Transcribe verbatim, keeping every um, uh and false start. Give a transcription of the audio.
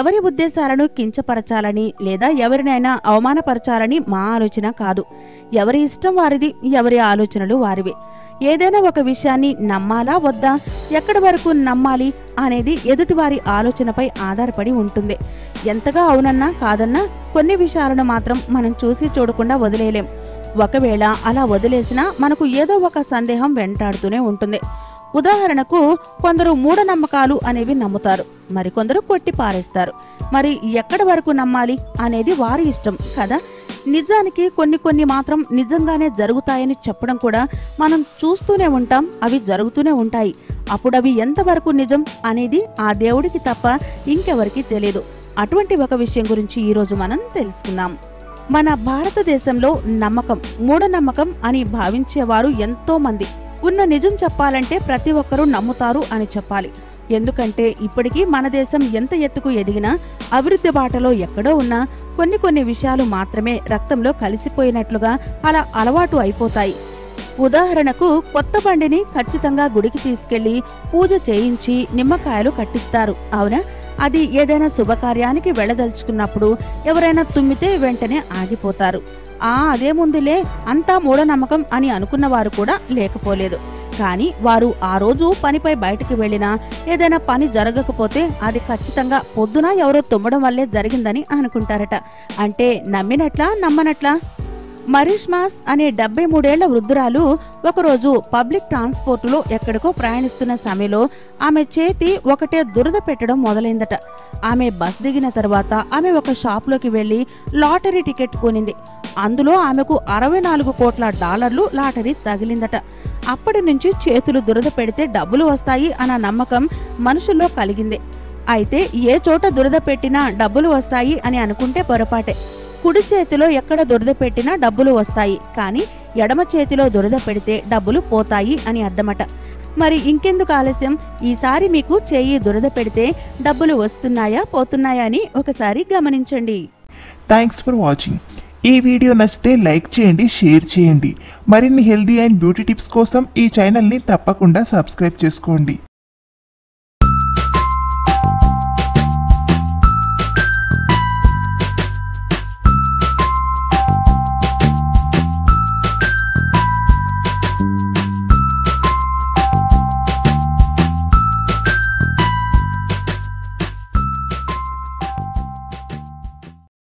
ఎవరి ఉద్దేశాలను కించపరచాలని లేదా ఎవరినైనా అవమానపరచాలని మా ఆలోచన కాదు. ఎవరి ఇష్టం వారిది, ఎవరి ఆలోచనలు వారివే. ఏదైనా ఒక విషయాన్ని నమ్మాలా వద్దా, ఎక్కడి వరకు నమ్మాలి అనేది ఎదుటివారి ఆలోచనపై ఆధారపడి ఉంటుంది. ఎంతగా అవునన్నా కాదన్నా కొన్ని విషయాలను మాత్రం మనం చూసి చూడకుండా వదిలేయలేం. ఒకవేళ అలా వదిలేసినా మనకు ఏదో ఒక సందేహం వెంటాడుతూనే ఉంటుంది. ఉదాహరణకు కొందరు మూఢనమ్మకాలు అనేవి నమ్ముతారు, మరికొందరు కొట్టి పారేస్తారు. మరి ఎక్కడి వరకు నమ్మాలి అనేది వారి ఇష్టం కదా. నిజానికి కొన్ని కొన్ని మాత్రం నిజంగానే జరుగుతాయని చెప్పడం కూడా మనం చూస్తూనే ఉంటాం, అవి జరుగుతూనే ఉంటాయి. అప్పుడు అవి ఎంతవరకు నిజం అనేది ఆ దేవుడికి తప్ప ఇంకెవరికి తెలియదు. అటువంటి ఒక విషయం గురించి ఈరోజు మనం తెలుసుకుందాం. మన భారతదేశంలో నమ్మకం, మూఢనమ్మకం అని భావించేవారు ఎంతో మంది. ఉన్న నిజం చెప్పాలంటే ప్రతి ఒక్కరూ నమ్ముతారు అని చెప్పాలి. ఎందుకంటే ఇప్పటికీ మన దేశం ఎంత ఎత్తుకు ఎదిగినా, అభివృద్ధి బాటలో ఎక్కడో ఉన్నా కొన్ని కొన్ని విషయాలు మాత్రమే రక్తంలో కలిసిపోయినట్లుగా అలా అలవాటు అయిపోతాయి. ఉదాహరణకు కొత్త బండిని ఖచ్చితంగా గుడికి తీసుకెళ్లి పూజ చేయించి నిమ్మకాయలు కట్టిస్తారు, అవునా? అది ఏదైనా శుభకార్యానికి వెళ్ళదలుచుకున్నప్పుడు ఎవరైనా తుమ్మితే వెంటనే ఆగిపోతారు. ఆ అదేముందిలే, అంతా మూఢనమ్మకం అని అనుకున్న వారు కూడా లేకపోలేదు. కానీ వారు ఆ రోజు పనిపై బయటకు వెళ్ళినా, ఏదైనా పని జరగకపోతే అది ఖచ్చితంగా పొద్దున ఎవరో తుమ్మడం వల్లే జరిగిందని అనుకుంటారట. అంటే నమ్మినట్లా నమ్మనట్లా? మరిష్మాస్ అనే డెబ్బై మూడేళ్ల వృద్ధురాలు ఒకరోజు పబ్లిక్ ట్రాన్స్పోర్టులో ఎక్కడికో ప్రయాణిస్తున్న సమయంలో ఆమె చేతి ఒకటే దురద పెట్టడం మొదలైందట. ఆమె బస్ దిగిన తర్వాత ఆమె ఒక షాప్లోకి వెళ్ళి లాటరీ టికెట్ కొనింది. అందులో ఆమెకు అరవై నాలుగు కోట్ల డాలర్లు లాటరీ తగిలిందట. అప్పటి నుంచి చేతులు దురద పెడితే డబ్బులు వస్తాయి అన్న నమ్మకం మనుషుల్లో కలిగింది. అయితే ఏ చోట దురద పెట్టినా డబ్బులు వస్తాయి అని అనుకుంటే పొరపాటే. కుడి చేతిలో ఎక్కడ దురద పెట్టినా డబ్బులు వస్తాయి, కానీ ఎడమ చేతిలో దురద పెడితే డబ్బులు పోతాయి అని అర్థమట. మరి ఇంకెందుకు ఆలస్యం, ఈసారి మీకు చేయి దురద పెడితే డబ్బులు వస్తున్నాయా పోతున్నాయా అని ఒకసారి గమనించండి. Thanks for watching. ఈ వీడియో నచ్చితే లైక్ చేయండి, షేర్ చేయండి. మరిన్ని హెల్దీ అండ్ బ్యూటీ టిప్స్ కోసం ఈ ఛానల్ని తప్పకుండా సబ్స్క్రైబ్ చేసుకోండి.